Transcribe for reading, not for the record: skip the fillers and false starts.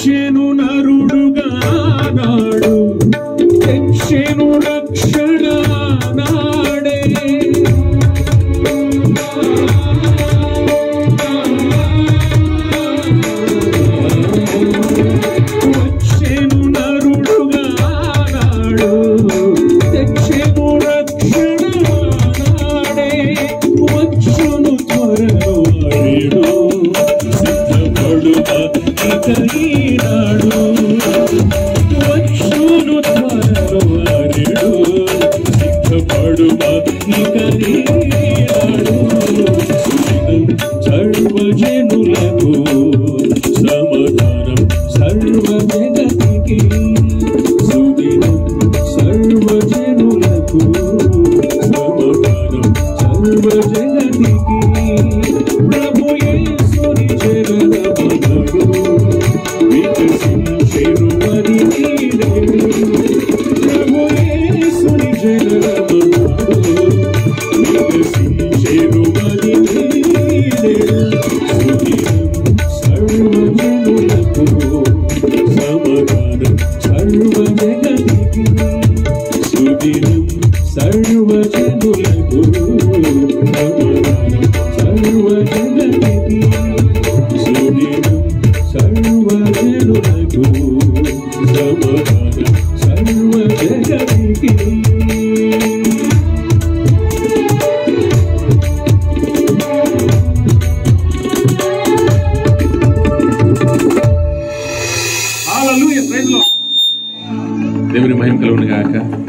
తెచ్చెను నరుడుగా నాడు, తెచ్చెను రక్షణ నాడే. దేవుని మహిమ కలుగును గాక.